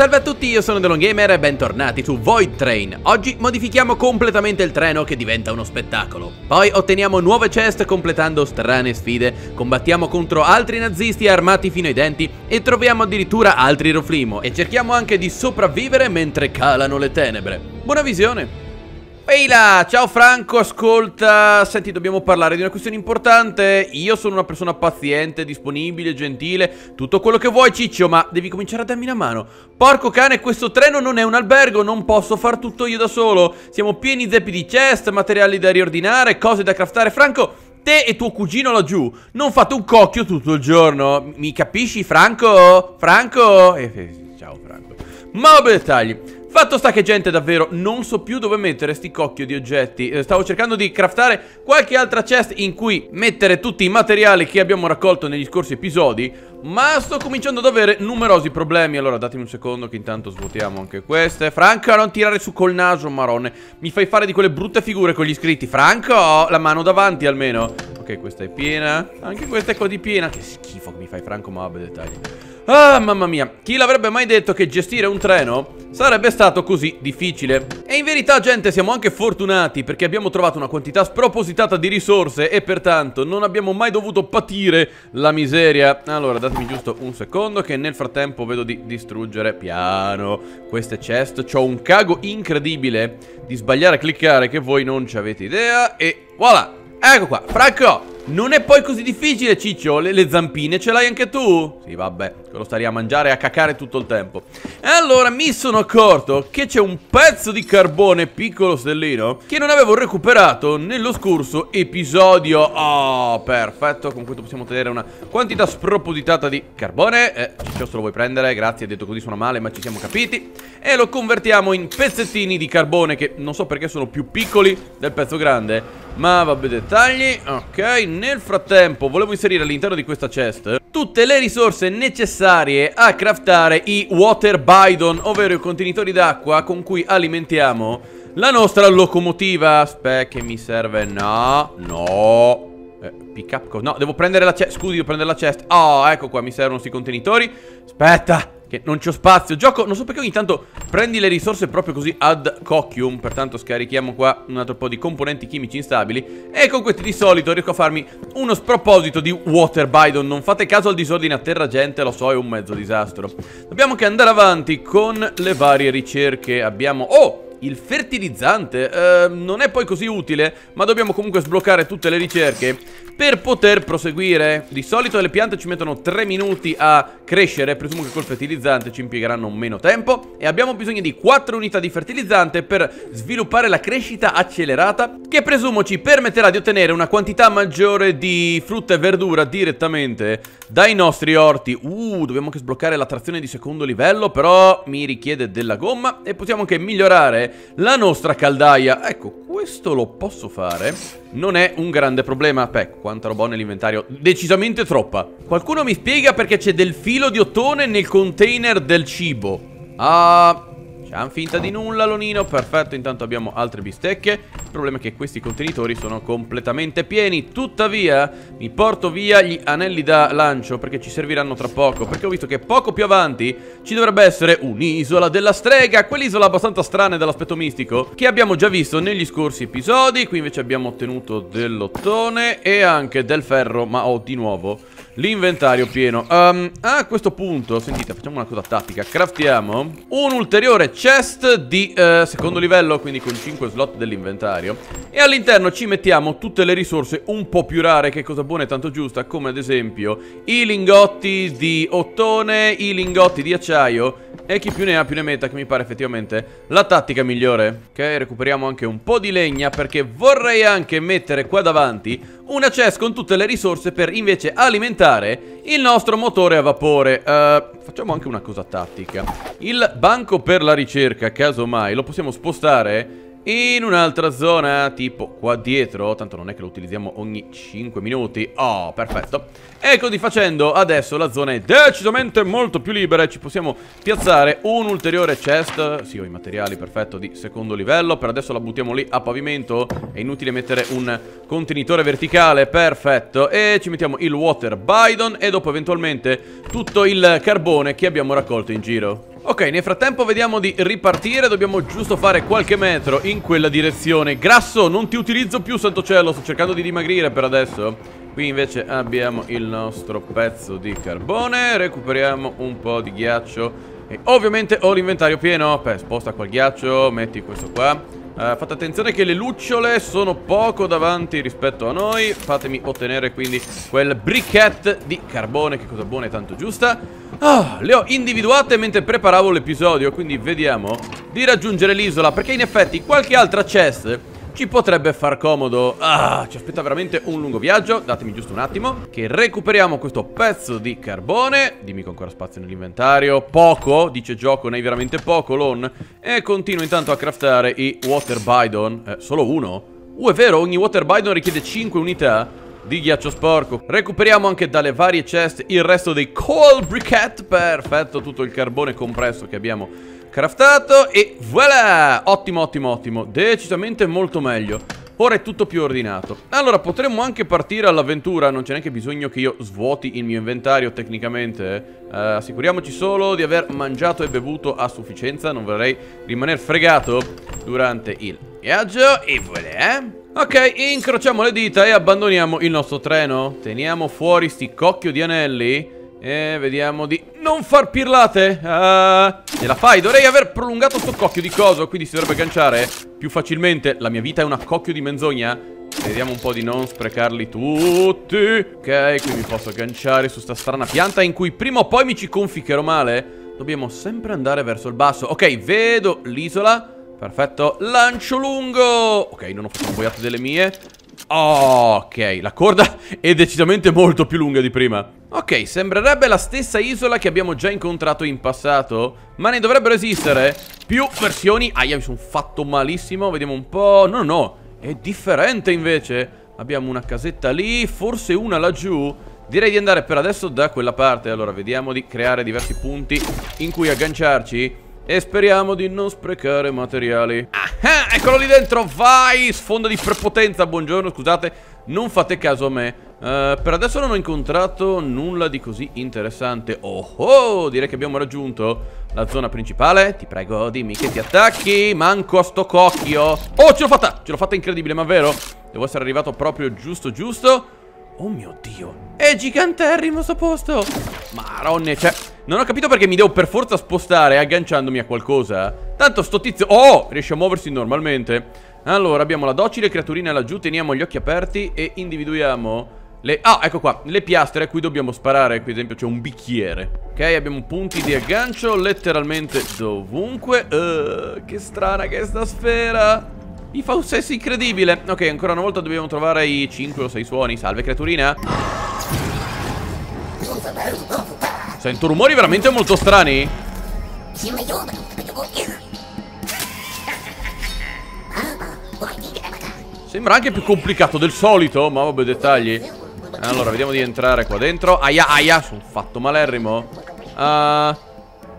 Salve a tutti, io sono TheLoneGamer e bentornati su Void Train. Oggi modifichiamo completamente il treno che diventa uno spettacolo. Poi otteniamo nuove chest completando strane sfide, combattiamo contro altri nazisti armati fino ai denti e troviamo addirittura altri roflimo. E cerchiamo anche di sopravvivere mentre calano le tenebre. Buona visione! Ehi là, ciao Franco, ascolta, senti, dobbiamo parlare di una questione importante. Io sono una persona paziente, disponibile, gentile, tutto quello che vuoi ciccio, ma devi cominciare a darmi una mano. Porco cane, questo treno non è un albergo, non posso far tutto io da solo. Siamo pieni zeppi di chest, materiali da riordinare, cose da craftare. Franco, te e tuo cugino laggiù non fate un cocchio tutto il giorno, mi capisci Franco? Franco? Ciao Franco. Ma vabbè, dettagli. Fatto sta che, gente, davvero non so più dove mettere sti cocchio di oggetti. Stavo cercando di craftare qualche altra chest in cui mettere tutti i materiali che abbiamo raccolto negli scorsi episodi, ma sto cominciando ad avere numerosi problemi. Allora datemi un secondo che intanto svuotiamo anche queste. Franco, non tirare su col naso, marone. Mi fai fare di quelle brutte figure con gli iscritti. Franco, la mano davanti almeno. Ok, questa è piena. Anche questa è qua di piena. Che schifo che mi fai, Franco, ma vabbè, dettagli. Ah, mamma mia, chi l'avrebbe mai detto che gestire un treno sarebbe stato così difficile? E in verità, gente, siamo anche fortunati perché abbiamo trovato una quantità spropositata di risorse e pertanto non abbiamo mai dovuto patire la miseria. Allora, datemi giusto un secondo che nel frattempo vedo di distruggere piano queste chest. C'ho un cago incredibile di sbagliare a cliccare che voi non ci avete idea e voilà! Ecco qua, Franco! Non è poi così difficile, ciccio, le zampine ce l'hai anche tu? Sì, vabbè, lo starei a mangiare e a cacare tutto il tempo. Allora, mi sono accorto che c'è un pezzo di carbone, piccolo stellino, che non avevo recuperato nello scorso episodio. Oh, perfetto, con questo possiamo ottenere una quantità spropositata di carbone. Ciccio, se lo vuoi prendere, grazie, detto così suona male, ma ci siamo capiti. E lo convertiamo in pezzettini di carbone, che non so perché sono più piccoli del pezzo grande, ma vabbè, dettagli. Ok, nel frattempo volevo inserire all'interno di questa chest tutte le risorse necessarie a craftare i water bidon, ovvero i contenitori d'acqua con cui alimentiamo la nostra locomotiva. Aspetta che mi serve, no. Pick up, no, devo prendere la chest, scusi, devo prendere la chest. Oh, ecco qua, mi servono sti contenitori. Aspetta, che non c'ho spazio. Gioco, non so perché ogni tanto prendi le risorse proprio così ad cocchium. Pertanto scarichiamo qua un altro po' di componenti chimici instabili e con questi di solito riesco a farmi uno sproposito di water bidon. Non fate caso al disordine a terra, gente, lo so, è un mezzo disastro. Dobbiamo anche andare avanti con le varie ricerche. Abbiamo... oh! Il fertilizzante non è poi così utile, ma dobbiamo comunque sbloccare tutte le ricerche per poter proseguire. Di solito le piante ci mettono 3 minuti a crescere, presumo che col fertilizzante ci impiegheranno meno tempo. E abbiamo bisogno di 4 unità di fertilizzante per sviluppare la crescita accelerata, che presumo ci permetterà di ottenere una quantità maggiore di frutta e verdura direttamente dai nostri orti. Dobbiamo anche sbloccare la trazione di secondo livello, però mi richiede della gomma. E possiamo anche migliorare la nostra caldaia. Ecco, questo lo posso fare, non è un grande problema. Beh, quanta roba ho nell'inventario, decisamente troppa. Qualcuno mi spiega perché c'è del filo di ottone nel container del cibo? Ah, c'han finta di nulla, Lonino. Perfetto, intanto abbiamo altre bistecche. Il problema è che questi contenitori sono completamente pieni. Tuttavia mi porto via gli anelli da lancio perché ci serviranno tra poco, perché ho visto che poco più avanti ci dovrebbe essere un'isola della strega, quell'isola abbastanza strana e dall'aspetto mistico che abbiamo già visto negli scorsi episodi. Qui invece abbiamo ottenuto dell'ottone e anche del ferro, ma ho di nuovo l'inventario pieno. A questo punto, sentite, facciamo una cosa tattica. Craftiamo un ulteriore chest di secondo livello, quindi con 5 slot dell'inventario, e all'interno ci mettiamo tutte le risorse un po' più rare, che cosa buona e tanto giusta, come ad esempio i lingotti di ottone, i lingotti di acciaio e chi più ne ha più ne metta, che mi pare effettivamente la tattica migliore. Ok, recuperiamo anche un po' di legna perché vorrei anche mettere qua davanti una chest con tutte le risorse per invece alimentare il nostro motore a vapore. Facciamo anche una cosa tattica. Il banco per la ricerca, casomai, lo possiamo spostare in un'altra zona, tipo qua dietro. Tanto non è che lo utilizziamo ogni 5 minuti. Oh, perfetto. E così facendo adesso la zona è decisamente molto più libera e ci possiamo piazzare un ulteriore chest. Sì, ho i materiali, perfetto, di secondo livello. Per adesso la buttiamo lì a pavimento. È inutile mettere un contenitore verticale, perfetto. E ci mettiamo il water bidon e dopo eventualmente tutto il carbone che abbiamo raccolto in giro. Ok, nel frattempo vediamo di ripartire. Dobbiamo giusto fare qualche metro in quella direzione. Grasso, non ti utilizzo più, santo cielo. Sto cercando di dimagrire per adesso. Qui invece abbiamo il nostro pezzo di carbone. Recuperiamo un po' di ghiaccio. E ovviamente ho l'inventario pieno. Beh, sposta quel ghiaccio, metti questo qua. Fate attenzione che le lucciole sono poco davanti rispetto a noi. Fatemi ottenere quindi quel briquet di carbone. Che cosa buona e tanto giusta. Le ho individuate mentre preparavo l'episodio. Quindi vediamo di raggiungere l'isola, perché in effetti qualche altra chest ci potrebbe far comodo. Ci aspetta veramente un lungo viaggio. Datemi giusto un attimo che recuperiamo questo pezzo di carbone. Dimmi che ho ancora spazio nell'inventario. Poco, dice gioco, ne hai veramente poco, Lon. E continuo intanto a craftare i water bidon. Solo uno? È vero, ogni water bidon richiede 5 unità di ghiaccio sporco. Recuperiamo anche dalle varie chest il resto dei coal briquet. Perfetto, tutto il carbone compresso che abbiamo craftato. E voilà! Ottimo, ottimo, ottimo. Decisamente molto meglio. Ora è tutto più ordinato. Allora potremmo anche partire all'avventura. Non c'è neanche bisogno che io svuoti il mio inventario tecnicamente. Assicuriamoci solo di aver mangiato e bevuto a sufficienza. Non vorrei rimanere fregato durante il viaggio. E voilà! Ok, incrociamo le dita e abbandoniamo il nostro treno. Teniamo fuori sti cocchio di anelli e vediamo di non far pirlate. Ce la fai? Dovrei aver prolungato sto cocchio di coso, quindi si dovrebbe agganciare più facilmente. La mia vita è una cocchio di menzogna. Vediamo un po' di non sprecarli tutti. Ok, qui mi posso agganciare su sta strana pianta in cui prima o poi mi ci conficcherò male. Dobbiamo sempre andare verso il basso. Ok, vedo l'isola. Perfetto, lancio lungo. Ok, non ho fatto un boiato delle mie. Ok, la corda è decisamente molto più lunga di prima. Ok, sembrerebbe la stessa isola che abbiamo già incontrato in passato, ma ne dovrebbero esistere più versioni. Aia, mi sono fatto malissimo. Vediamo un po'. No, no, è differente invece. Abbiamo una casetta lì, forse una laggiù. Direi di andare per adesso da quella parte. Allora, vediamo di creare diversi punti in cui agganciarci e speriamo di non sprecare materiali. Ah, eccolo lì dentro, vai! Sfonda di prepotenza, buongiorno, scusate. Non fate caso a me. Per adesso non ho incontrato nulla di così interessante. Direi che abbiamo raggiunto la zona principale. Ti prego, dimmi che ti attacchi. Manco a sto cocchio. Ce l'ho fatta! Ce l'ho fatta incredibile, ma vero? Devo essere arrivato proprio giusto giusto. Oh mio Dio, è giganterrimo sto posto. Maronne, cioè, non ho capito perché mi devo per forza spostare agganciandomi a qualcosa. Tanto sto tizio, riesce a muoversi normalmente. Allora, abbiamo la docile creaturina laggiù. Teniamo gli occhi aperti e individuiamo le... ecco qua, le piastre a cui dobbiamo sparare. Qui ad esempio c'è un bicchiere. Ok, abbiamo punti di aggancio letteralmente dovunque. Che strana che è sta sfera. Mi fa un sesso incredibile. Ok, ancora una volta dobbiamo trovare i 5 o 6 suoni. Salve, creaturina. Sento rumori veramente molto strani. Sembra anche più complicato del solito, ma vabbè, dettagli. Allora, vediamo di entrare qua dentro. Aia, aia, sono fatto malerrimo.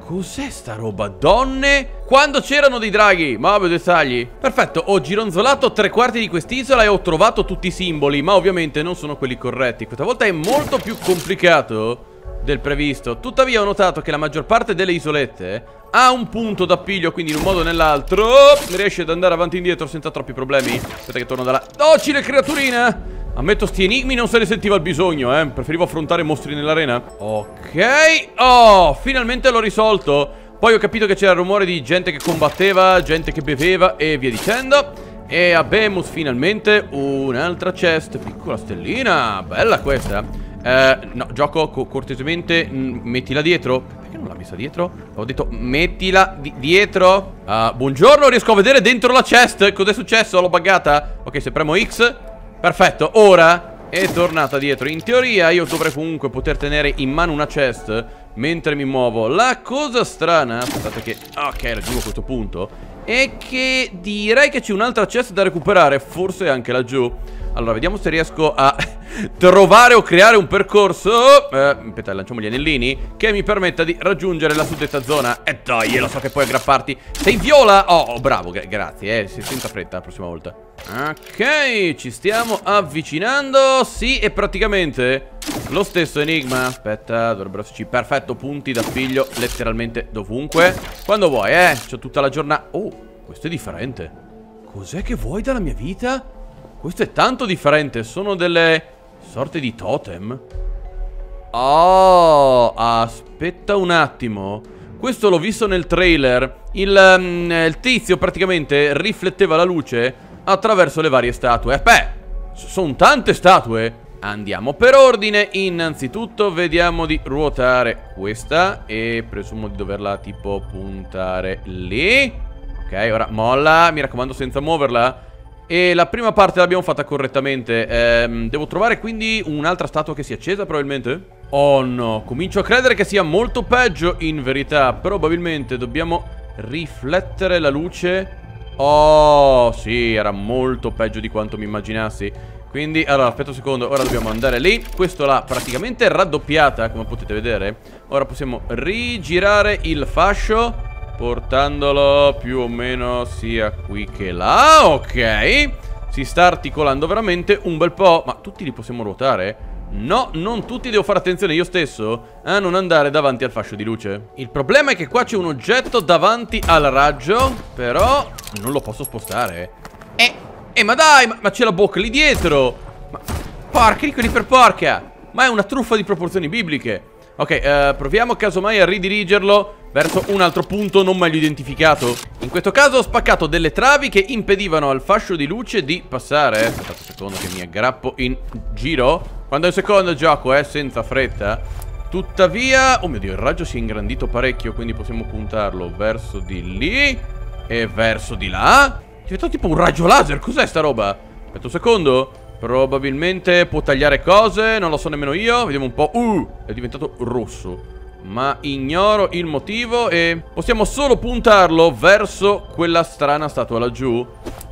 Cos'è sta roba? Donne? Quando c'erano dei draghi? Ma vabbè, dettagli. Perfetto, ho gironzolato 3/4 di quest'isola e ho trovato tutti i simboli, ma ovviamente non sono quelli corretti. Questa volta è molto più complicato del previsto. Tuttavia ho notato che la maggior parte delle isolette ha un punto d'appiglio, quindi in un modo o nell'altro riesce ad andare avanti e indietro senza troppi problemi. Aspetta che torno dalla docile creaturina. Ammetto, sti enigmi non se ne sentiva il bisogno, preferivo affrontare mostri nell'arena. Ok, finalmente l'ho risolto. Poi ho capito che c'era il rumore di gente che combatteva, gente che beveva e via dicendo. E abbiamo finalmente un'altra chest, piccola stellina, bella questa. No, gioco, cortesemente mettila dietro. Perché non l'ha messa dietro? Ho detto mettila dietro. Buongiorno, riesco a vedere dentro la chest. Cos'è successo? L'ho buggata? Ok, se premo X... Perfetto, ora è tornata dietro. In teoria io dovrei comunque poter tenere in mano una chest mentre mi muovo. La cosa strana, aspettate che... Ok, raggiungo questo punto. È che direi che c'è un'altra chest da recuperare, forse anche laggiù. Allora, vediamo se riesco a trovare o creare un percorso. Aspetta, lanciamo gli anellini, che mi permetta di raggiungere la suddetta zona. E dai, lo so che puoi aggrapparti. Sei viola! Oh, bravo, grazie, senza fretta la prossima volta. Ok, ci stiamo avvicinando. Sì, e praticamente lo stesso enigma. Aspetta, dovrebbero esserci, perfetto, punti d'appiglio letteralmente dovunque. Quando vuoi, c'ho tutta la giornata. Oh, questo è differente. Cos'è che vuoi dalla mia vita? Questo è tanto differente. Sono delle sorte di totem. Oh, aspetta un attimo. Questo l'ho visto nel trailer. Il tizio praticamente rifletteva la luce attraverso le varie statue. Beh, sono tante statue. Andiamo per ordine. Innanzitutto vediamo di ruotare questa e presumo di doverla tipo puntare lì. Ok, ora molla, mi raccomando senza muoverla. E la prima parte l'abbiamo fatta correttamente. Devo trovare quindi un'altra statua che sia accesa probabilmente. Oh no, comincio a credere che sia molto peggio in verità. Probabilmente dobbiamo riflettere la luce. Oh sì, era molto peggio di quanto mi immaginassi. Quindi, allora, aspetta un secondo, ora dobbiamo andare lì. Questo l'ha praticamente raddoppiata, come potete vedere. Ora possiamo rigirare il fascio, portandolo più o meno sia qui che là. Ok, si sta articolando veramente un bel po'. Ma tutti li possiamo ruotare? No, non tutti, devo fare attenzione io stesso a non andare davanti al fascio di luce. Il problema è che qua c'è un oggetto davanti al raggio, però non lo posso spostare. Ma dai, ma c'è la bocca lì dietro. Ma porca di quelli per porca. Ma è una truffa di proporzioni bibliche. Ok, proviamo casomai a ridirigerlo verso un altro punto non meglio identificato. In questo caso ho spaccato delle travi che impedivano al fascio di luce di passare. Aspetta un secondo che mi aggrappo in giro. Quando è un secondo gioco, senza fretta. Tuttavia, oh mio Dio, il raggio si è ingrandito parecchio, quindi possiamo puntarlo verso di lì e verso di là. È diventato tipo un raggio laser, cos'è sta roba? Aspetta un secondo. Probabilmente può tagliare cose, non lo so nemmeno io. Vediamo un po'. È diventato rosso, ma ignoro il motivo e possiamo solo puntarlo verso quella strana statua laggiù.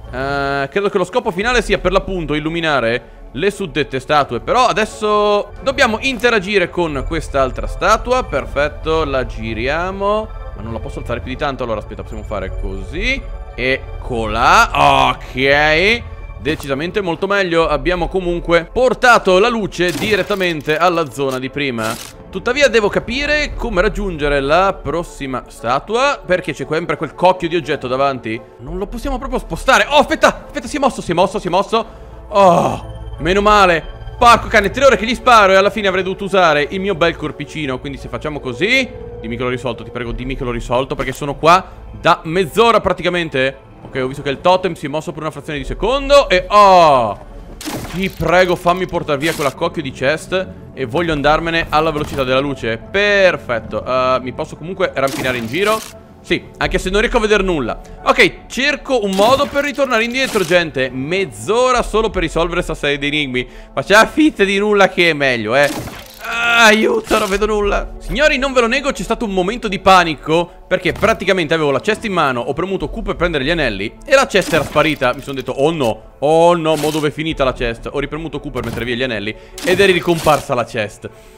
Credo che lo scopo finale sia per l'appunto illuminare le suddette statue. Però adesso dobbiamo interagire con quest'altra statua. Perfetto, la giriamo, ma non la posso alzare più di tanto. Allora aspetta, possiamo fare così. Eccola, ok, decisamente molto meglio. Abbiamo comunque portato la luce direttamente alla zona di prima. Tuttavia devo capire come raggiungere la prossima statua, perché c'è sempre quel cocchio di oggetto davanti. Non lo possiamo proprio spostare. Oh, aspetta, si è mosso. Oh, meno male. Porco cane, 3 ore che gli sparo e alla fine avrei dovuto usare il mio bel corpicino. Quindi se facciamo così, dimmi che l'ho risolto, ti prego, dimmi che l'ho risolto, perché sono qua da mezz'ora praticamente. Ok, ho visto che il totem si è mosso per una frazione di secondo. Oh, ti prego, fammi portare via quella cocchio di chest. E voglio andarmene alla velocità della luce. Perfetto. Mi posso comunque rampinare in giro? Sì, anche se non riesco a vedere nulla. Ok, cerco un modo per ritornare indietro, gente. Mezz'ora solo per risolvere sta serie di enigmi. Facciamo finta di nulla che è meglio, aiuto, non vedo nulla. Signori, non ve lo nego, c'è stato un momento di panico, perché praticamente avevo la cesta in mano, ho premuto Q per prendere gli anelli e la cesta era sparita. Mi sono detto, oh no, mo dove è finita la cesta? Ho ripremuto Q per mettere via gli anelli ed è ricomparsa la cesta.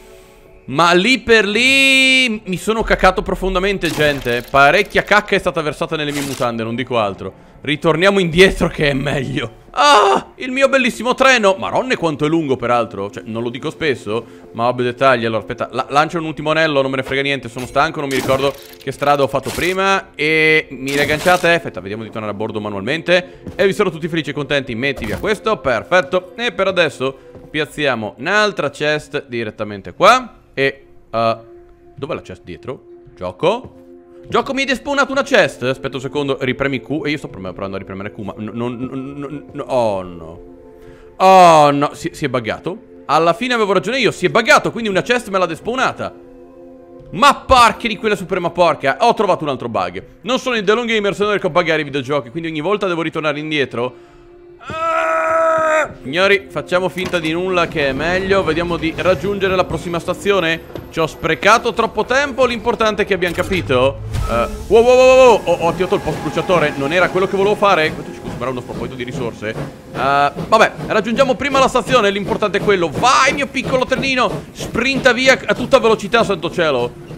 Ma lì per lì mi sono cacato profondamente, gente. Parecchia cacca è stata versata nelle mie mutande, non dico altro. Ritorniamo indietro che è meglio. Ah, il mio bellissimo treno. Maronne quanto è lungo peraltro. Cioè, non lo dico spesso, ma vabbè, dettagli. Allora, aspetta, lancio un ultimo anello, non me ne frega niente. Sono stanco, non mi ricordo che strada ho fatto prima. E mi riagganciate. Aspetta, vediamo di tornare a bordo manualmente. E vi sarò tutti felici e contenti. Metti via questo, perfetto. E per adesso piazziamo un'altra chest direttamente qua. E dov'è la chest dietro? Gioco? Gioco, mi hai despawnato una chest. Aspetta un secondo, ripremi Q. E io sto provando a ripremere Q, ma no. Oh no, si è buggato. Alla fine avevo ragione io, si è buggato. Quindi una chest me l'ha despawnata. Ma porca di quella suprema porca. Ho trovato un altro bug. Non sono il TheLoneGamer, se non riesco a buggare i videogiochi, quindi ogni volta devo ritornare indietro. Signori, facciamo finta di nulla che è meglio. Vediamo di raggiungere la prossima stazione. Ci ho sprecato troppo tempo. L'importante è che abbiamo capito. Wow, ho attivato il post bruciatore. Non era quello che volevo fare. Questo ci costa sembra uno sproposito di risorse. Vabbè, raggiungiamo prima la stazione, l'importante è quello. Vai, mio piccolo trenino, sprinta via a tutta velocità, santo cielo.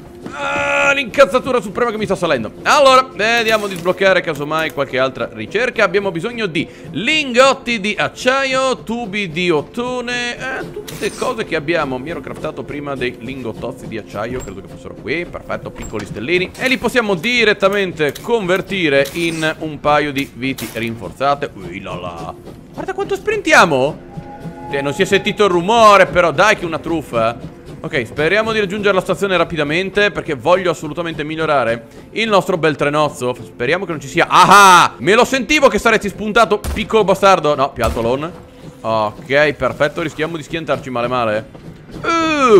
L'incazzatura suprema che mi sta salendo. Allora, vediamo di sbloccare casomai qualche altra ricerca. Abbiamo bisogno di lingotti di acciaio, tubi di ottone, tutte cose che abbiamo. Mi ero craftato prima dei lingottozzi di acciaio, credo che fossero qui. Perfetto, piccoli stellini. E li possiamo direttamente convertire in un paio di viti rinforzate. Ui là là. Guarda quanto sprintiamo. Non si è sentito il rumore, però dai che è una truffa. Ok, speriamo di raggiungere la stazione rapidamente, perché voglio assolutamente migliorare il nostro bel trenozzo. Speriamo che non ci sia... Ah! Me lo sentivo che saresti spuntato, piccolo bastardo. No, più alto Lone. Ok, perfetto, rischiamo di schiantarci male male.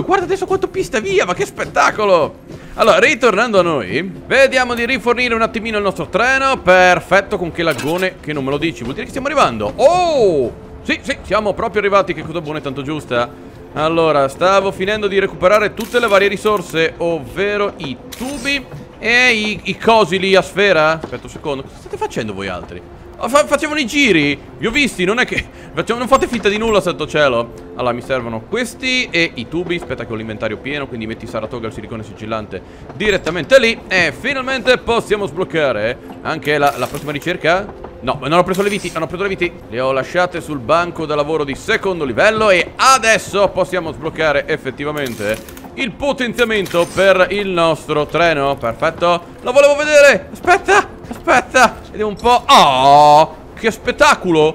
Guarda adesso quanto pista via, ma che spettacolo! Allora, ritornando a noi, vediamo di rifornire un attimino il nostro treno. Perfetto, con che laggone che non me lo dici. Vuol dire che stiamo arrivando. Oh! Sì, sì, siamo proprio arrivati, che cosa buona e tanto giusta. Allora, stavo finendo di recuperare tutte le varie risorse, ovvero i tubi e i cosi lì a sfera. Aspetta un secondo, cosa state facendo voi altri? Facevano i giri, vi ho visti, non è che... non fate finta di nulla, santo cielo. Allora, mi servono questi e i tubi. Aspetta che ho l'inventario pieno, quindi metti Saratoga, il silicone sigillante direttamente lì. E finalmente possiamo sbloccare anche la prossima ricerca. No, ma non ho preso le viti, non ho preso le viti. Le ho lasciate sul banco da lavoro di secondo livello. E adesso possiamo sbloccare effettivamente il potenziamento per il nostro treno. Perfetto. Lo volevo vedere. Aspetta, aspetta. Vediamo un po'. Oh, che spettacolo.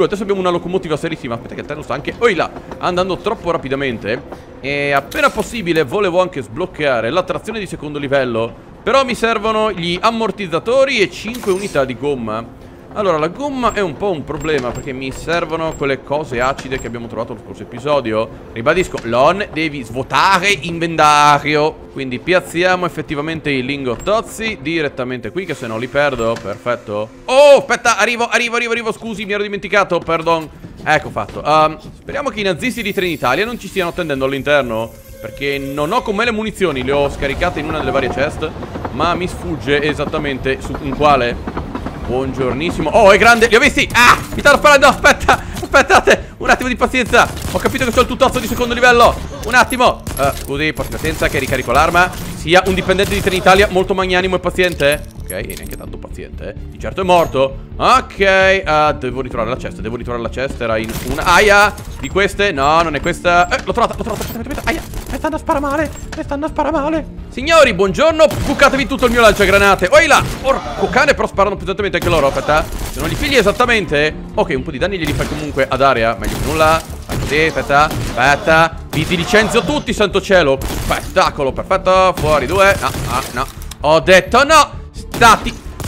Adesso abbiamo una locomotiva serissima. Aspetta che il treno sta anche... Oh, là. Andando troppo rapidamente. E appena possibile volevo anche sbloccare la trazione di secondo livello. Però mi servono gli ammortizzatori e 5 unità di gomma. Allora, la gomma è un po' un problema, perché mi servono quelle cose acide che abbiamo trovato lo scorso episodio. Ribadisco, Lon, devi svuotare inventario. Quindi piazziamo effettivamente i lingottozzi direttamente qui, che se no li perdo. Perfetto. Oh, aspetta, arrivo. Scusi, mi ero dimenticato, perdon. Ecco fatto. Speriamo che i nazisti di Trenitalia non ci stiano attendendo all'interno, perché non ho con me le munizioni. Le ho scaricate in una delle varie chest, ma mi sfugge esattamente su in quale... Buongiornissimo. Oh, è grande. Li ho visti. Ah, mi stanno sparando. Aspetta, aspettate. Un attimo di pazienza. Ho capito che c'ho il tuttozzo di secondo livello. Un attimo. Scusi, porti pazienza che ricarico l'arma. Sia un dipendente di Trenitalia molto magnanimo e paziente. Ok, e neanche tanto paziente. Di certo è morto. Ok, devo ritrovare la cesta. Era in una... Aia. Di queste? No, non è questa. L'ho trovata, Aspetta. Aia. Mi stanno a spara male. Signori, buongiorno. Bucatevi tutto il mio lanciagranate. Oi là. Porco cane, però sparano pesantemente anche loro. Aspetta. Se non li pigli esattamente... Ok, un po' di danni glieli fai comunque ad area. Meglio che nulla. Sì, aspetta. Vi licenzio tutti, santo cielo. Spettacolo, perfetto. Fuori due. No, no. Ho detto no.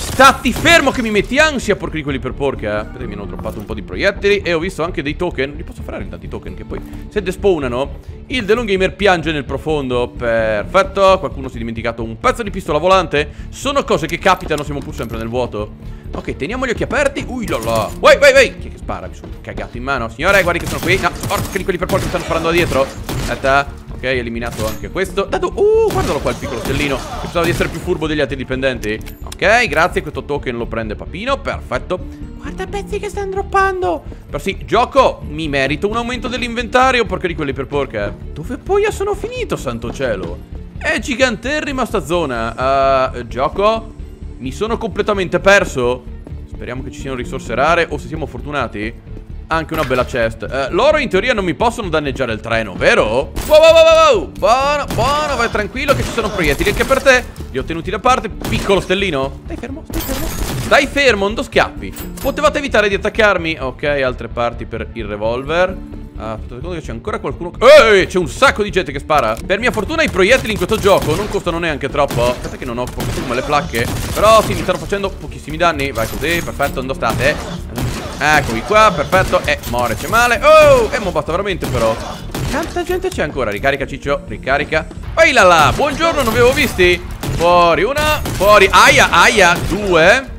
Stati fermo che mi metti ansia, porco di quelli per porca. Perché mi hanno droppato un po' di proiettili. E ho visto anche dei token. Li posso fare tanti token che poi se despawnano... Il TheLoneGamer piange nel profondo. Perfetto. Qualcuno si è dimenticato un pezzo di pistola volante. Sono cose che capitano, siamo pur sempre nel vuoto. Ok, teniamo gli occhi aperti. Ui là là. Vai. Chi è che spara? Mi sono cagato in mano. Signore, guardi che sono qui. No, porca di quelli per porca mi stanno sparando da dietro. Aspetta. Ok, eliminato anche questo. Dato, guardalo qua il piccolo stellino. Pensavo di essere più furbo degli altri dipendenti. Ok, grazie, questo token lo prende Papino. Perfetto. Guarda pezzi che stanno droppando. Però sì, gioco, mi merito un aumento dell'inventario, porca di quelli per porca. Dove poi sono finito, santo cielo? È giganterrima sta zona. Gioco, mi sono completamente perso. Speriamo che ci siano risorse rare, o se siamo fortunati anche una bella chest. Loro in teoria non mi possono danneggiare il treno, vero? Wow. Buono, vai tranquillo che ci sono proiettili anche per te. Li ho tenuti da parte, piccolo stellino. Stai fermo, non scappi. Potevate evitare di attaccarmi. Ok, altre parti per il revolver. Aspetta che c'è ancora qualcuno. C'è un sacco di gente che spara. Per mia fortuna i proiettili in questo gioco non costano neanche troppo. Aspetta che non ho come le placche. Però sì, mi stanno facendo pochissimi danni. Vai così, perfetto, dove state? Eccovi qua, perfetto. More c'è male. Oh, mo basta veramente però. Tanta gente c'è ancora. Ricarica Ciccio, ricarica. Vai là là, buongiorno, non vi avevo visti. Fuori una, fuori. Aia, due.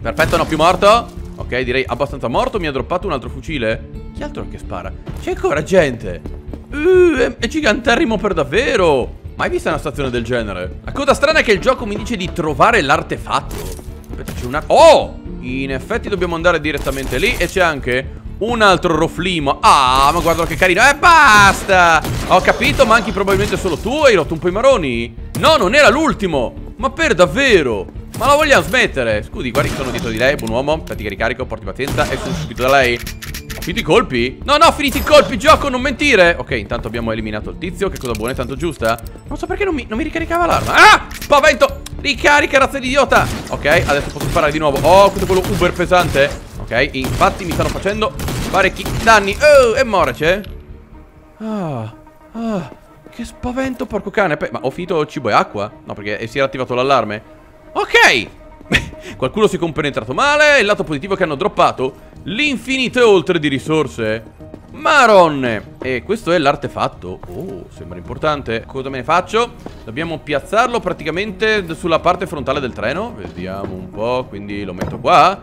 Perfetto, no più morto. Ok, direi abbastanza morto, mi ha droppato un altro fucile. Chi altro che spara? C'è ancora gente. È giganterrimo per davvero. Mai vista una stazione del genere? La cosa strana è che il gioco mi dice di trovare l'artefatto. Aspetta, c'è una... Oh! In effetti dobbiamo andare direttamente lì. E c'è anche un altro roflimo. Ah, ma guardalo che carino. Basta. Ho capito, manchi probabilmente solo tu. Hai rotto un po' i maroni. No, non era l'ultimo. Ma per davvero? Ma la vogliamo smettere? Scusi, guardi, sono dietro di lei. Buon uomo. Fatti che ricarico. Porti pazienza. E sono subito da lei. Ho finito i colpi? No, no, finiti i colpi, gioco, non mentire. Ok, intanto abbiamo eliminato il tizio. Che cosa buona e tanto giusta. Non so perché non mi ricaricava l'arma. Ah, spavento. Ricarica, razza di idiota. Ok, adesso posso sparare di nuovo. Oh, questo è quello uber pesante. Ok, infatti mi stanno facendo parecchi danni. Oh, e morace. Che spavento, porco cane. Ma ho finito cibo e acqua? No, perché si era attivato l'allarme. Ok. Qualcuno si è compenetrato male. Il lato positivo è che hanno droppato l'infinito e oltre di risorse. Maronne. E questo è l'artefatto. Oh, sembra importante. Cosa me ne faccio? Dobbiamo piazzarlo praticamente sulla parte frontale del treno. Vediamo un po'. Quindi lo metto qua.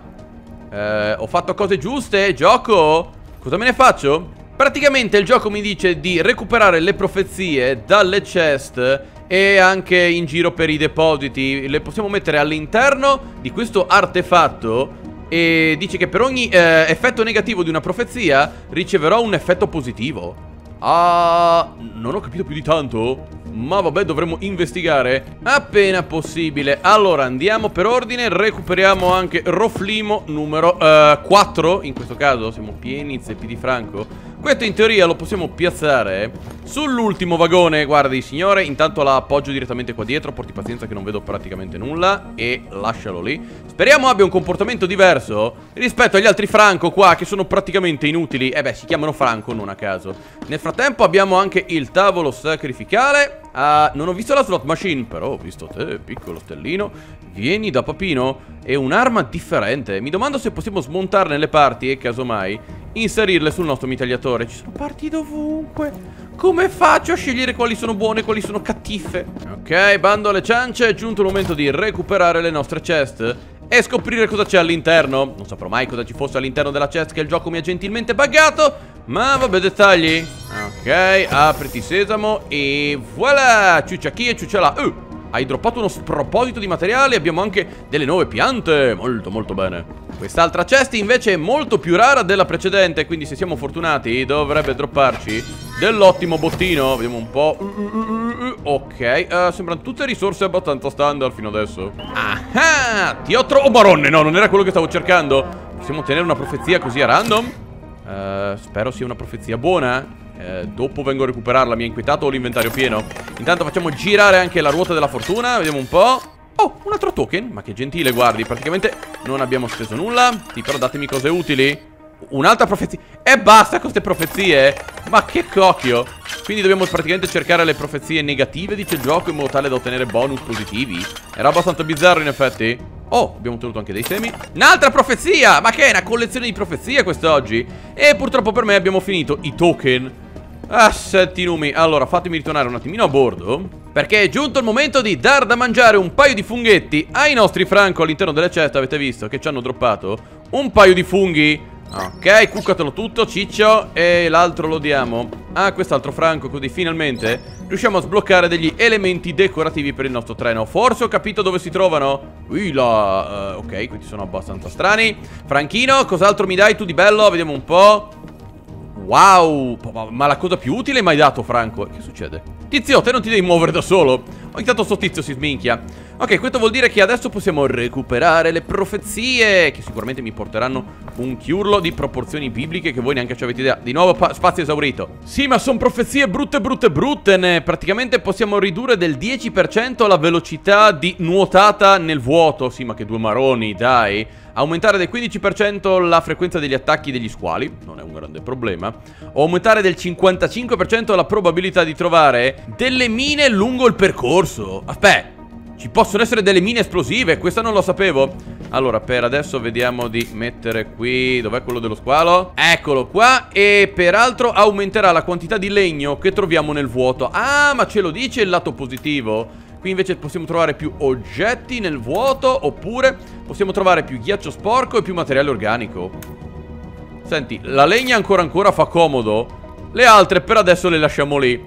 Ho fatto cose giuste. Gioco. Cosa me ne faccio? Praticamente il gioco mi dice di recuperare le profezie dalle chest e anche in giro per i depositi. Le possiamo mettere all'interno di questo artefatto. E dice che per ogni effetto negativo di una profezia riceverò un effetto positivo. Ah, non ho capito più di tanto. Ma vabbè, dovremo investigare appena possibile. Allora, andiamo per ordine. Recuperiamo anche Roflimo numero 4. In questo caso siamo pieni zeppi di Franco. Questo in teoria lo possiamo piazzare sull'ultimo vagone. Guardi, signore, intanto la appoggio direttamente qua dietro. Porti pazienza che non vedo praticamente nulla. E lascialo lì. Speriamo abbia un comportamento diverso rispetto agli altri Franco qua, che sono praticamente inutili. Eh beh, si chiamano Franco non a caso. Nel frattempo abbiamo anche il tavolo sacrificale. Non ho visto la slot machine, però ho visto te, piccolo stellino. Vieni da papino. È un'arma differente. Mi domando se possiamo smontarne le parti e casomai inserirle sul nostro mitagliatore. Ci sono parti dovunque. Come faccio a scegliere quali sono buone e quali sono cattife? Ok, bando alle ciance. È giunto il momento di recuperare le nostre chest e scoprire cosa c'è all'interno. Non saprò mai cosa ci fosse all'interno della chest che il gioco mi ha gentilmente buggato. Ma vabbè, dettagli. Ok, apriti sesamo. E voilà, ciuccia chi e ciuccia là. Hai droppato uno sproposito di materiali. Abbiamo anche delle nuove piante. Molto molto bene. Quest'altra chest invece è molto più rara della precedente. Quindi se siamo fortunati dovrebbe dropparci dell'ottimo bottino. Vediamo un po'. Ok, sembrano tutte risorse abbastanza standard fino adesso. Ah, ti ho trovato. Oh baronne, no, non era quello che stavo cercando. Possiamo ottenere una profezia così a random? Spero sia una profezia buona. Dopo vengo a recuperarla, mi ha inquietato l'inventario pieno. Intanto facciamo girare anche la ruota della fortuna, vediamo un po'. Oh, un altro token, ma che gentile, guardi, praticamente non abbiamo speso nulla. Sì, però datemi cose utili. Un'altra profezia, e basta con queste profezie. Ma che cocchio. Quindi dobbiamo praticamente cercare le profezie negative, dice il gioco, in modo tale da ottenere bonus positivi. Era abbastanza bizzarro in effetti. Oh, abbiamo ottenuto anche dei semi. Un'altra profezia, ma che è una collezione di profezie quest'oggi. E purtroppo per me abbiamo finito i token. Ah, 7 numi. Allora, fatemi ritornare un attimino a bordo, perché è giunto il momento di dar da mangiare un paio di funghetti ai nostri Franco all'interno delle ceste. Avete visto che ci hanno droppato un paio di funghi. Ok, cuccatelo tutto, ciccio. E l'altro lo diamo a quest'altro Franco, così finalmente riusciamo a sbloccare degli elementi decorativi per il nostro treno. Forse ho capito dove si trovano. Uila, ok, questi sono abbastanza strani. Franchino, cos'altro mi dai tu di bello? Vediamo un po'. Wow, ma la cosa più utile mai dato, Franco. Che succede? Tizio, te non ti devi muovere da solo. Ogni tanto sto tizio si sminchia. Ok, questo vuol dire che adesso possiamo recuperare le profezie, che sicuramente mi porteranno un chiurlo di proporzioni bibliche che voi neanche ci avete idea. Di nuovo spazio esaurito. Sì, ma sono profezie brutte, brutte, brutte. Praticamente possiamo ridurre del 10% la velocità di nuotata nel vuoto. Sì, ma che due maroni, dai. Aumentare del 15% la frequenza degli attacchi degli squali. Non è un grande problema. Aumentare del 55% la probabilità di trovare delle mine lungo il percorso. Aspetta, ci possono essere delle mine esplosive. Questa non lo sapevo. Allora, per adesso vediamo di mettere qui. Dov'è quello dello squalo? Eccolo qua. E peraltro aumenterà la quantità di legno che troviamo nel vuoto. Ah, ma ce lo dice il lato positivo. Qui invece possiamo trovare più oggetti nel vuoto, oppure possiamo trovare più ghiaccio sporco e più materiale organico. Senti, la legna ancora fa comodo. Le altre per adesso le lasciamo lì.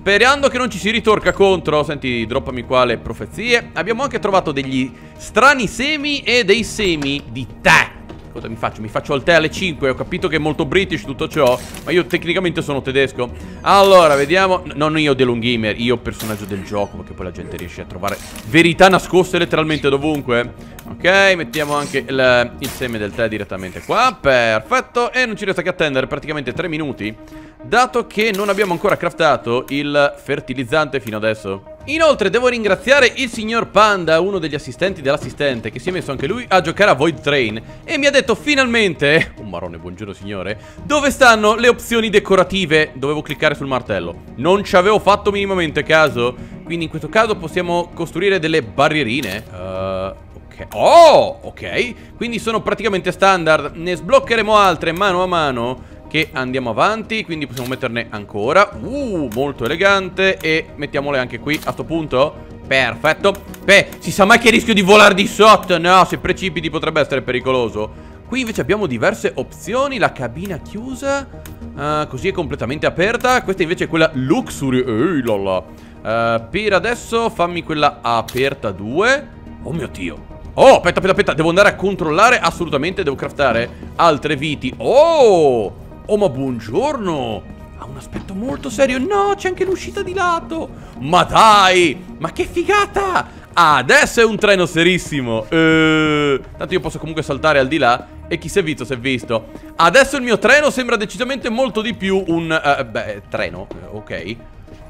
Sperando che non ci si ritorca contro. Senti, droppami qua le profezie. Abbiamo anche trovato degli strani semi e dei semi di tè. Cosa mi faccio? Mi faccio al tè alle 5. Ho capito che è molto british tutto ciò, ma io tecnicamente sono tedesco. Allora, vediamo. Non io TheLoneGamer, io personaggio del gioco, perché poi la gente riesce a trovare verità nascoste letteralmente dovunque. Ok, mettiamo anche il seme del tè direttamente qua. Perfetto. E non ci resta che attendere praticamente 3 minuti, dato che non abbiamo ancora craftato il fertilizzante fino adesso. Inoltre devo ringraziare il signor Panda, uno degli assistenti dell'assistente, che si è messo anche lui a giocare a Void Train e mi ha detto finalmente, un marrone, buongiorno signore, dove stanno le opzioni decorative. Dovevo cliccare sul martello, non ci avevo fatto minimamente caso. Quindi in questo caso possiamo costruire delle barrierine. Oh, ok, quindi sono praticamente standard. Ne sbloccheremo altre mano a mano che andiamo avanti, quindi possiamo metterne ancora. Molto elegante. E mettiamole anche qui a sto punto. Perfetto. Beh, si sa mai che rischio di volare di sotto. No, se precipiti potrebbe essere pericoloso. Qui invece abbiamo diverse opzioni. La cabina chiusa, così è completamente aperta. Questa invece è quella luxury. Per adesso fammi quella aperta 2. Oh mio dio. Oh, aspetta, devo andare a controllare. Assolutamente, devo craftare altre viti. Oh, oh ma buongiorno. Ha un aspetto molto serio. No, c'è anche l'uscita di lato. Ma dai, ma che figata. Adesso è un treno serissimo. Tanto io posso comunque saltare al di là. E chi si è visto, si è visto. Adesso il mio treno sembra decisamente molto di più un treno. Ok.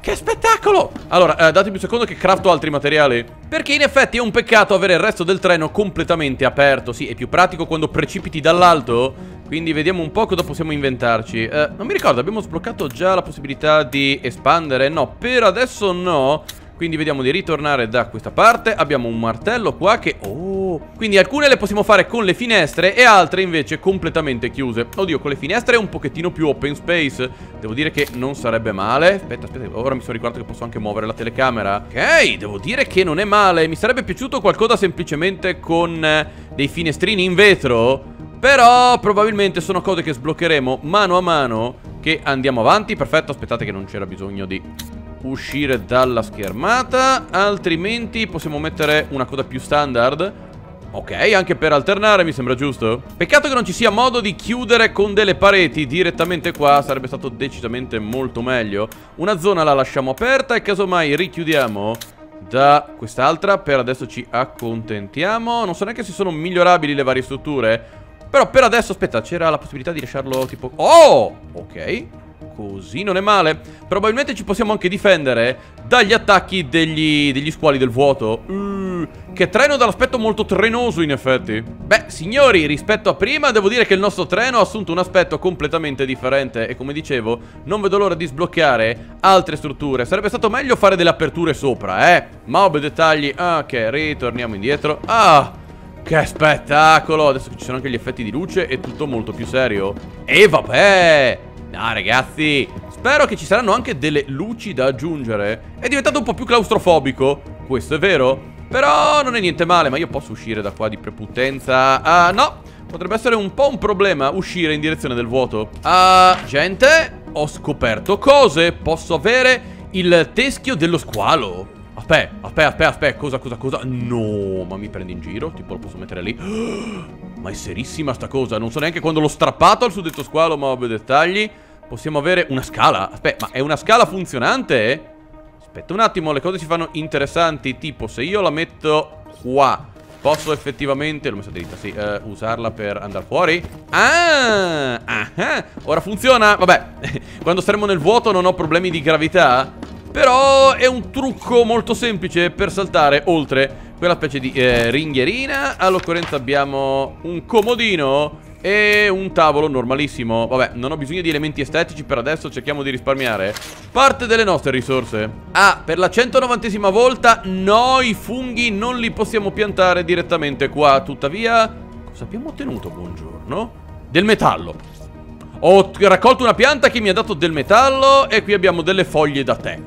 Che spettacolo! Allora, datemi un secondo che crafto altri materiali, perché in effetti è un peccato avere il resto del treno completamente aperto. Sì, è più pratico quando precipiti dall'alto. Quindi vediamo un po' cosa possiamo inventarci. Non mi ricordo, abbiamo sbloccato già la possibilità di espandere? No, per adesso no. Quindi vediamo di ritornare da questa parte. Abbiamo un martello qua che... Oh! Quindi alcune le possiamo fare con le finestre e altre invece completamente chiuse. Oddio, con le finestre è un pochettino più open space. Devo dire che non sarebbe male. Aspetta, ora mi sono ricordato che posso anche muovere la telecamera. Ok, devo dire che non è male. Mi sarebbe piaciuto qualcosa semplicemente con dei finestrini in vetro. Però probabilmente sono cose che sbloccheremo mano a mano che andiamo avanti. Perfetto, aspettate che non c'era bisogno di... uscire dalla schermata. Altrimenti possiamo mettere una cosa più standard. Ok, anche per alternare mi sembra giusto. Peccato che non ci sia modo di chiudere con delle pareti direttamente qua. Sarebbe stato decisamente molto meglio. Una zona la lasciamo aperta e casomai richiudiamo da quest'altra. Per adesso ci accontentiamo. Non so neanche se sono migliorabili le varie strutture, però per adesso, aspetta, c'era la possibilità di lasciarlo tipo... Oh, ok. Così non è male. Probabilmente ci possiamo anche difendere dagli attacchi degli squali del vuoto. Che treno dall'aspetto molto trenoso in effetti. Beh, signori, rispetto a prima devo dire che il nostro treno ha assunto un aspetto completamente differente. E come dicevo, non vedo l'ora di sbloccare altre strutture. Sarebbe stato meglio fare delle aperture sopra, mob, dettagli. Ok, ritorniamo indietro. Che spettacolo. Adesso ci sono anche gli effetti di luce. È tutto molto più serio. E vabbè. No ragazzi, spero che ci saranno anche delle luci da aggiungere. È diventato un po' più claustrofobico, questo è vero. Però non è niente male, ma io posso uscire da qua di prepotenza. No, potrebbe essere un po' un problema uscire in direzione del vuoto. Gente, ho scoperto cose. Posso avere il teschio dello squalo. Aspetta, cosa? No, ma mi prendi in giro? Tipo lo posso mettere lì? Ma è serissima sta cosa, non so neanche quando l'ho strappato al suddetto squalo, ma vabbè, dettagli. Possiamo avere una scala. Aspetta, ma è una scala funzionante? Aspetta un attimo, le cose si fanno interessanti. Tipo, se io la metto qua, posso effettivamente... L'ho messa dritta, sì, usarla per andare fuori. Ora funziona, vabbè. Quando saremo nel vuoto non ho problemi di gravità. Però è un trucco molto semplice per saltare oltre quella specie di ringhierina. All'occorrenza abbiamo un comodino e un tavolo normalissimo. Vabbè, non ho bisogno di elementi estetici per adesso, cerchiamo di risparmiare parte delle nostre risorse. Per la 190ª volta noi funghi non li possiamo piantare direttamente qua. Tuttavia, cosa abbiamo ottenuto? Buongiorno. Del metallo. Ho raccolto una pianta che mi ha dato del metallo e qui abbiamo delle foglie da tè.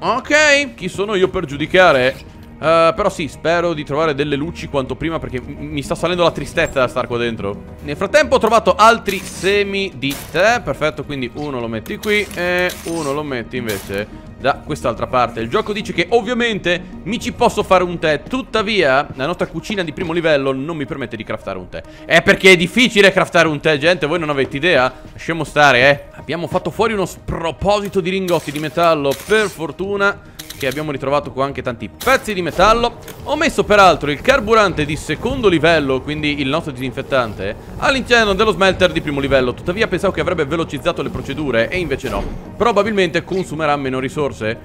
Ok, chi sono io per giudicare? Però sì, spero di trovare delle luci quanto prima, perché mi sta salendo la tristezza da star qua dentro. Nel frattempo ho trovato altri semi di tè. Perfetto, quindi uno lo metti qui e uno lo metti invece da quest'altra parte. Il gioco dice che ovviamente mi ci posso fare un tè, tuttavia la nostra cucina di primo livello non mi permette di craftare un tè. È perché è difficile craftare un tè, gente, voi non avete idea. Lasciamo stare, Abbiamo fatto fuori uno sproposito di lingotti di metallo, per fortuna che abbiamo ritrovato qua anche tanti pezzi di metallo. Ho messo peraltro il carburante di secondo livello, quindi il nostro disinfettante, all'interno dello smelter di primo livello. Tuttavia pensavo che avrebbe velocizzato le procedure e invece no. Probabilmente consumerà meno risorse.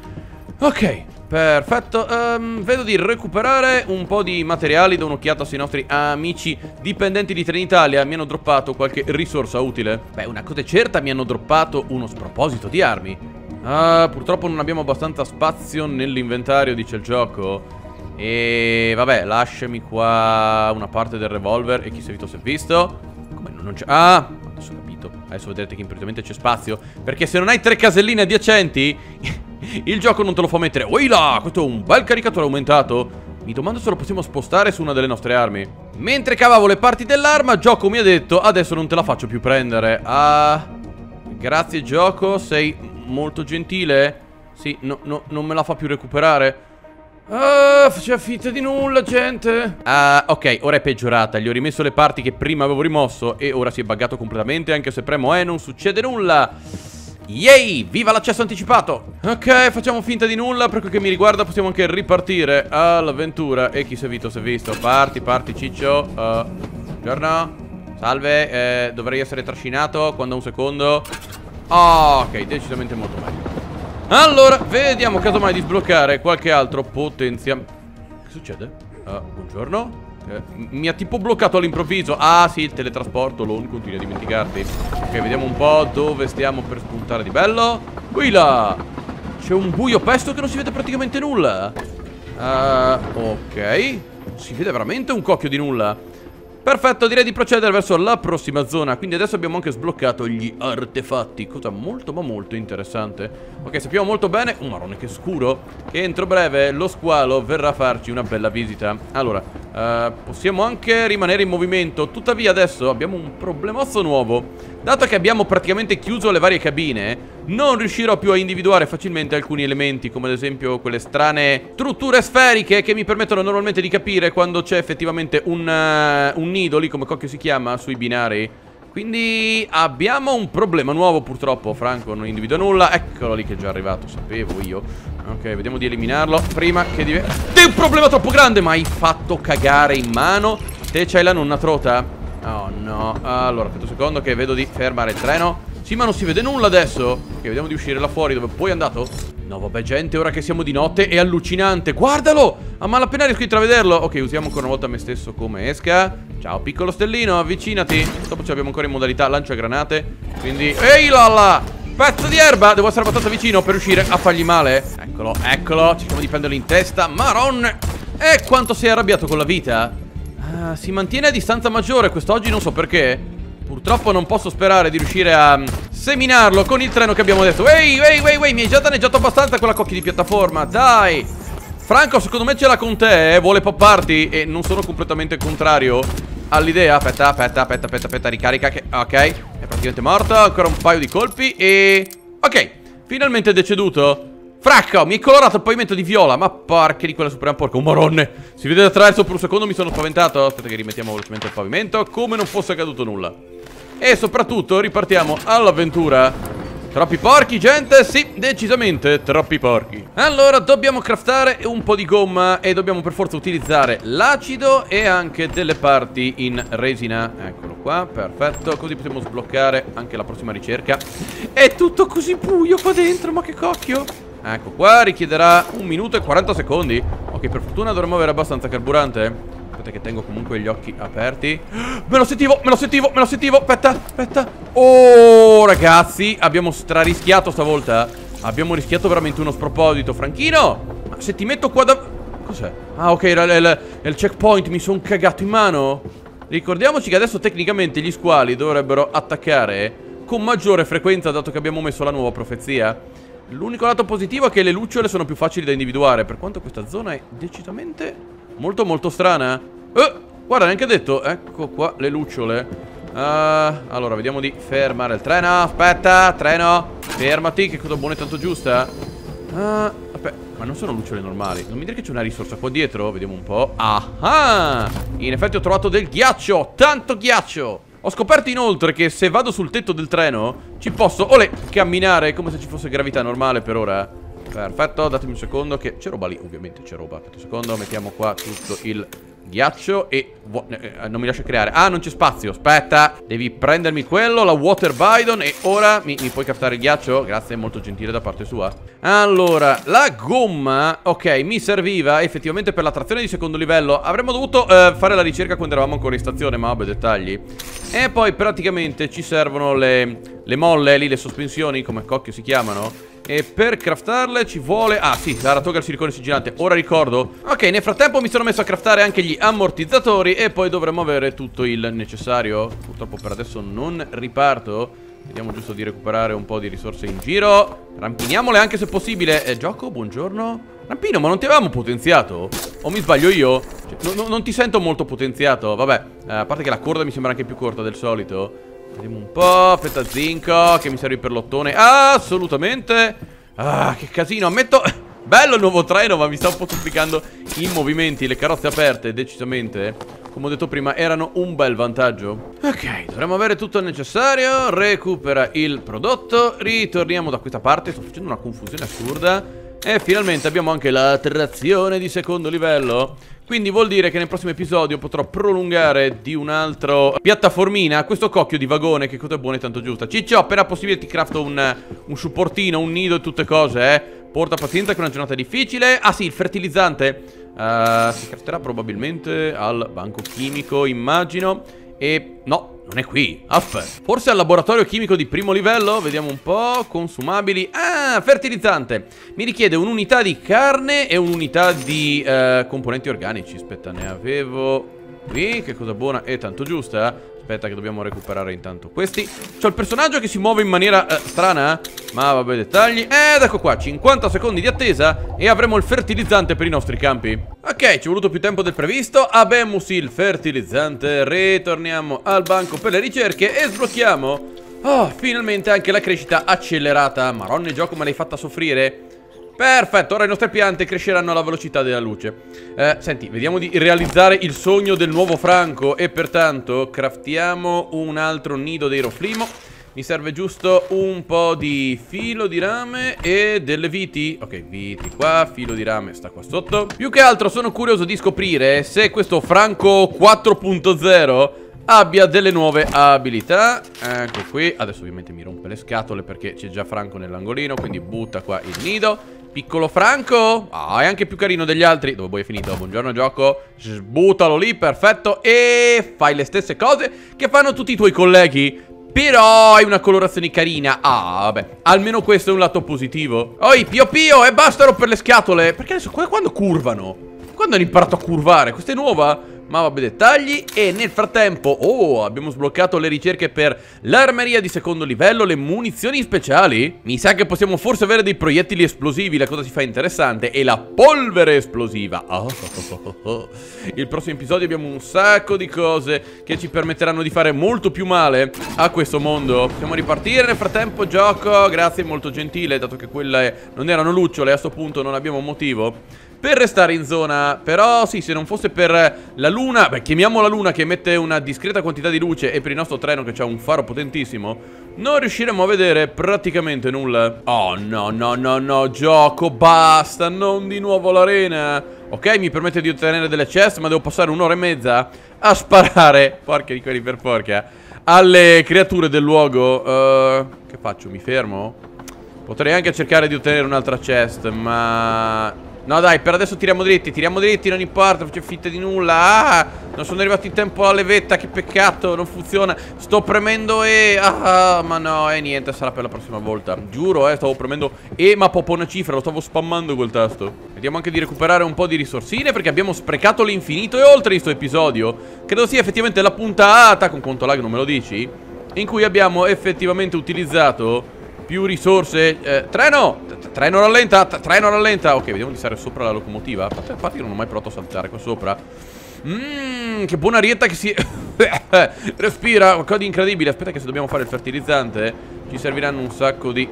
Ok, perfetto. Vedo di recuperare un po' di materiali. Do un'occhiata sui nostri amici dipendenti di Trenitalia. Mi hanno droppato qualche risorsa utile. Beh, una cosa è certa, mi hanno droppato uno sproposito di armi. Ah, purtroppo non abbiamo abbastanza spazio nell'inventario, dice il gioco. E vabbè, lasciami qua una parte del revolver e chi si è visto si è visto. Come non c'è? Ah, adesso ho capito. Adesso vedrete che improvvisamente c'è spazio, perché se non hai tre caselline adiacenti il gioco non te lo fa mettere. Oila, questo è un bel caricatore aumentato. Mi domando se lo possiamo spostare su una delle nostre armi. Mentre cavavo le parti dell'arma, gioco mi ha detto: adesso non te la faccio più prendere. Ah, grazie gioco, sei molto gentile. Sì, no, non me la fa più recuperare. Ah, faceva finta di nulla, gente. Ah, ok, ora è peggiorata. Gli ho rimesso le parti che prima avevo rimosso e ora si è buggato completamente. Anche se premo non succede nulla. Yay, viva l'accesso anticipato. Ok, facciamo finta di nulla. Per quel che mi riguarda possiamo anche ripartire all'avventura. E chi si è visto si è visto. Parti, ciccio. Buongiorno. Salve, dovrei essere trascinato. Quando un secondo. Ok, decisamente molto meglio. Allora, vediamo casomai di sbloccare qualche altro potenziale. Che succede? Buongiorno. Mi ha tipo bloccato all'improvviso. Ah sì, il teletrasporto, Lon, continui a dimenticarti. Ok, vediamo un po' dove stiamo per spuntare di bello. Qui là c'è un buio pesto che non si vede praticamente nulla. Ok, non si vede veramente un cocchio di nulla. Perfetto, direi di procedere verso la prossima zona. Quindi adesso abbiamo anche sbloccato gli artefatti, cosa molto ma molto interessante. Ok, sappiamo molto bene, oh marrone che scuro, che entro breve lo squalo verrà a farci una bella visita. Allora, possiamo anche rimanere in movimento. Tuttavia adesso abbiamo un problemozzo nuovo. Dato che abbiamo praticamente chiuso le varie cabine, non riuscirò più a individuare facilmente alcuni elementi, come ad esempio quelle strane strutture sferiche che mi permettono normalmente di capire quando c'è effettivamente un nido lì, come cocchio si chiama, sui binari. Quindi abbiamo un problema nuovo purtroppo. Franco non individua nulla. Eccolo lì che è già arrivato, sapevo io. Ok, vediamo di eliminarlo prima che diventi un problema troppo grande. Ma hai fatto cagare in mano. Te c'hai la nonna trota. Oh no, allora aspetta un secondo che vedo di fermare il treno. Sì, ma non si vede nulla adesso. Ok, vediamo di uscire là fuori dove poi è andato. No vabbè gente, ora che siamo di notte è allucinante. Guardalo, a malapena riesco a intravederlo. Ok, usiamo ancora una volta me stesso come esca. Ciao piccolo stellino, avvicinati. Dopo ce l'abbiamo ancora in modalità lanciagranate. Quindi, ehi lalla, pezzo di erba, devo essere abbastanza vicino per riuscire a fargli male. Eccolo, cerchiamo di prenderlo in testa. Maron, quanto sei arrabbiato con la vita. Si mantiene a distanza maggiore quest'oggi, non so perché. Purtroppo non posso sperare di riuscire a seminarlo con il treno che abbiamo adesso. Ehi, mi hai già danneggiato abbastanza con la cocchia di piattaforma, dai. Franco, secondo me ce l'ha con te, vuole popparti e non sono completamente contrario all'idea. Aspetta, ricarica che... Ok, è praticamente morto, ancora un paio di colpi e... Ok, finalmente è deceduto. Franco, mi hai colorato il pavimento di viola. Ma porca di quella super porca. Un moronne. Si vede da attraverso per un secondo, mi sono spaventato. Aspetta che rimettiamo velocemente il pavimento, come non fosse accaduto nulla. E soprattutto ripartiamo all'avventura. Troppi porchi, gente. Sì, decisamente troppi porchi. Allora, dobbiamo craftare un po' di gomma e dobbiamo per forza utilizzare l'acido e anche delle parti in resina. Eccolo qua, perfetto. Così possiamo sbloccare anche la prossima ricerca. È tutto così buio qua dentro, ma che cocchio. Ecco qua, richiederà 1 minuto e 40 secondi. Ok, per fortuna dovremmo avere abbastanza carburante. Aspetta che tengo comunque gli occhi aperti. Me lo sentivo. Aspetta. Oh, ragazzi, abbiamo strarischiato stavolta. Abbiamo rischiato veramente uno sproposito. Franchino, ma se ti metto qua da... Cos'è? Ah, ok, era il checkpoint, mi sono cagato in mano. Ricordiamoci che adesso tecnicamente gli squali dovrebbero attaccare con maggiore frequenza, dato che abbiamo messo la nuova profezia. L'unico lato positivo è che le lucciole sono più facili da individuare, per quanto questa zona è decisamente molto molto strana. Guarda, neanche detto. Ecco qua le lucciole. Allora, vediamo di fermare il treno. Aspetta, treno, fermati, che cosa buona e tanto giusta. Vabbè, ma non sono lucciole normali. Non mi dire che c'è una risorsa qua dietro. Vediamo un po'. Ah, in effetti ho trovato del ghiaccio. Tanto ghiaccio. Ho scoperto inoltre che se vado sul tetto del treno ci posso, olè, camminare come se ci fosse gravità normale per ora. Perfetto, datemi un secondo che... C'è roba lì, ovviamente c'è roba. Aspetta un secondo, mettiamo qua tutto il ghiaccio e... non mi lascia creare. Ah, non c'è spazio, aspetta. Devi prendermi quello, la water bidon. E ora mi puoi captare il ghiaccio? Grazie, molto gentile da parte sua. Allora, la gomma, ok, mi serviva effettivamente per la trazione di secondo livello. Avremmo dovuto fare la ricerca quando eravamo ancora in stazione, ma vabbè, dettagli. E poi praticamente ci servono le molle lì, le sospensioni, come cocchio si chiamano. E per craftarle ci vuole... Ah sì, la ratoga al silicone sigillante, ora ricordo. Ok, nel frattempo mi sono messo a craftare anche gli ammortizzatori e poi dovremmo avere tutto il necessario. Purtroppo per adesso non riparto. Vediamo giusto di recuperare un po' di risorse in giro. Rampiniamole anche se possibile. Gioco, buongiorno. Rampino, ma non ti avevamo potenziato? O mi sbaglio io? Cioè, non ti sento molto potenziato. Vabbè, a parte che la corda mi sembra anche più corta del solito. Vediamo un po', aspetta, zinco, che mi serve per l'ottone. Assolutamente. Ah, che casino, ammetto. Bello il nuovo treno, ma mi sta un po' complicando i movimenti, le carrozze aperte, decisamente. Come ho detto prima, erano un bel vantaggio. Ok, dovremmo avere tutto il necessario. Recupera il prodotto. Ritorniamo da questa parte, sto facendo una confusione assurda. E finalmente abbiamo anche la trazione di secondo livello. Quindi vuol dire che nel prossimo episodio potrò prolungare di un altro piattaformina questo cocchio di vagone, che cosa è buona e tanto giusta. Ciccio, appena possibile ti crafto un supportino, un nido e tutte cose, Porta pazienza che è una giornata difficile. Ah sì, il fertilizzante si crafterà probabilmente al banco chimico, immagino. E no, non è qui. Forse al laboratorio chimico di primo livello. Vediamo un po'. Consumabili. Ah, fertilizzante. Mi richiede un'unità di carne e un'unità di componenti organici. Aspetta, ne avevo qui. Che cosa buona e tanto giusta. Aspetta che dobbiamo recuperare intanto questi. C'ho il personaggio che si muove in maniera strana, ma vabbè, dettagli. Ed ecco qua, 50 secondi di attesa e avremo il fertilizzante per i nostri campi. Ok, ci è voluto più tempo del previsto. Abbiamo sì il fertilizzante. Ritorniamo al banco per le ricerche e sblocchiamo. Oh, finalmente anche la crescita accelerata. Maronna, gioco, me l'hai fatta soffrire. Perfetto, ora le nostre piante cresceranno alla velocità della luce. Senti, vediamo di realizzare il sogno del nuovo Franco. E pertanto craftiamo un altro nido dei roflimo. Mi serve giusto un po' di filo di rame e delle viti. Ok, viti qua, filo di rame sta qua sotto. Più che altro sono curioso di scoprire se questo Franco 4.0 abbia delle nuove abilità. Ecco qui. Adesso ovviamente mi rompe le scatole perché c'è già Franco nell'angolino, quindi butta qua il nido. Piccolo Franco. È anche più carino degli altri. Dove poi è finito? Buongiorno gioco. Sbutalo lì, perfetto. E fai le stesse cose che fanno tutti i tuoi colleghi, però hai una colorazione carina. Vabbè, almeno questo è un lato positivo. Oi, Pio Pio, e basta rompere le scatole. Perché adesso quando curvano? Quando hanno imparato a curvare? Questa è nuova? Ma vabbè, dettagli. E nel frattempo abbiamo sbloccato le ricerche per l'armeria di secondo livello, le munizioni speciali. Mi sa che possiamo forse avere dei proiettili esplosivi. La cosa si fa interessante è la polvere esplosiva. Il prossimo episodio abbiamo un sacco di cose che ci permetteranno di fare molto più male a questo mondo. Possiamo ripartire nel frattempo, gioco. Grazie, molto gentile. Dato che quelle non erano lucciole, a sto punto non abbiamo motivo per restare in zona. Però sì, se non fosse per la luna, beh, chiamiamo la luna che emette una discreta quantità di luce, e per il nostro treno che c'ha un faro potentissimo, non riusciremo a vedere praticamente nulla. Oh no, no, no, no, gioco, basta, non di nuovo l'arena. Ok, mi permette di ottenere delle chest, ma devo passare un'ora e mezza a sparare, porca di quelli per porca, alle creature del luogo. Che faccio, mi fermo? Potrei anche cercare di ottenere un'altra chest, ma... No dai, per adesso tiriamo dritti, non importa, faccio finta di nulla. Non sono arrivato in tempo alla levetta, che peccato, non funziona. Sto premendo E, ma no, niente, sarà per la prossima volta. Giuro, stavo premendo E, ma popo una cifra, lo stavo spammando quel tasto. Vediamo anche di recuperare un po' di risorsine, perché abbiamo sprecato l'infinito e oltre in questo episodio. Credo sia effettivamente la puntata, con conto lag non me lo dici, in cui abbiamo effettivamente utilizzato più risorse. Treno rallenta, treno rallenta. Ok, vediamo di stare sopra la locomotiva. Infatti io non ho mai provato a saltare qua sopra. Che buona rietta che si respira, qualcosa di incredibile. Aspetta che se dobbiamo fare il fertilizzante ci serviranno un sacco di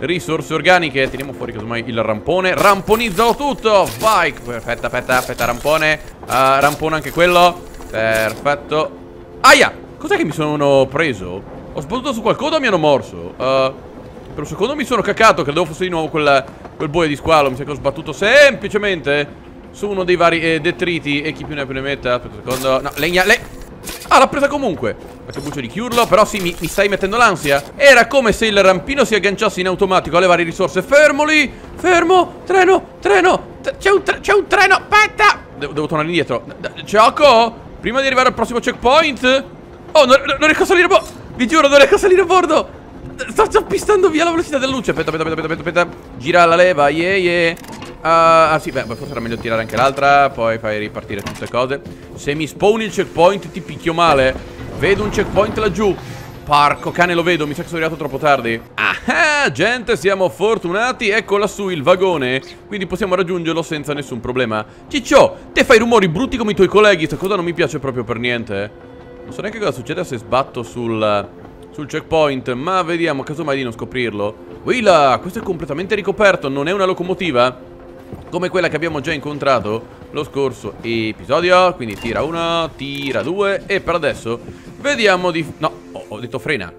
risorse organiche. Teniamo fuori casomai il rampone. Ramponizzalo tutto, vai. Aspetta, aspetta, aspetta, rampone. Rampone anche quello. Perfetto. Aia, cos'è che mi sono preso? Ho sbattuto su qualcosa o mi hanno morso? Per un secondo mi sono cacato, credevo fosse di nuovo quel boia di squalo. Mi sa che ho sbattuto semplicemente su uno dei vari detriti. E chi più ne ha più ne metta. Aspetta un secondo. No, legna, ah, l'ha presa comunque. Faccio buccio di chiurlo. Però sì, mi stai mettendo l'ansia. Era come se il rampino si agganciasse in automatico alle varie risorse. Fermo lì. Fermo. Treno. Treno. C'è un treno. Aspetta. Devo tornare indietro. Gioco. Prima di arrivare al prossimo checkpoint. Oh, non riesco a salire a bordo. Vi giuro, non riesco a salire a bordo. Sto pistando via la velocità della luce. Aspetta. Gira la leva. Yeah, yeah. Ah sì, beh, forse era meglio tirare anche l'altra. Poi fai ripartire tutte le cose. Se mi spawni il checkpoint ti picchio male. Vedo un checkpoint laggiù. Porco cane, lo vedo, mi sa che sono arrivato troppo tardi. Ah, gente, siamo fortunati. Ecco lassù il vagone, quindi possiamo raggiungerlo senza nessun problema. Ciccio, te fai rumori brutti come i tuoi colleghi. Questa cosa non mi piace proprio per niente. Non so neanche cosa succede se sbatto sul checkpoint, ma vediamo casomai di non scoprirlo. Willa, questo è completamente ricoperto. Non è una locomotiva come quella che abbiamo già incontrato lo scorso episodio. Quindi tira uno, tira due. E per adesso vediamo di... No, ho detto frena.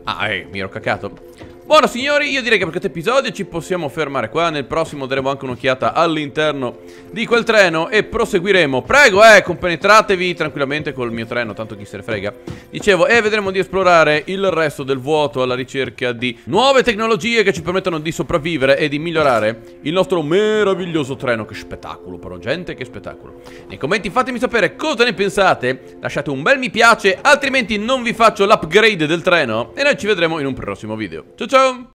Mi ero cacato. Buono signori, io direi che per questo episodio ci possiamo fermare qua. Nel prossimo daremo anche un'occhiata all'interno di quel treno e proseguiremo. Prego, compenetratevi tranquillamente col mio treno, tanto chi se ne frega. Dicevo, e vedremo di esplorare il resto del vuoto alla ricerca di nuove tecnologie che ci permettono di sopravvivere e di migliorare il nostro meraviglioso treno. Che spettacolo, però, gente, che spettacolo. Nei commenti fatemi sapere cosa ne pensate. Lasciate un bel mi piace, altrimenti non vi faccio l'upgrade del treno. E noi ci vedremo in un prossimo video. Ciao ciao!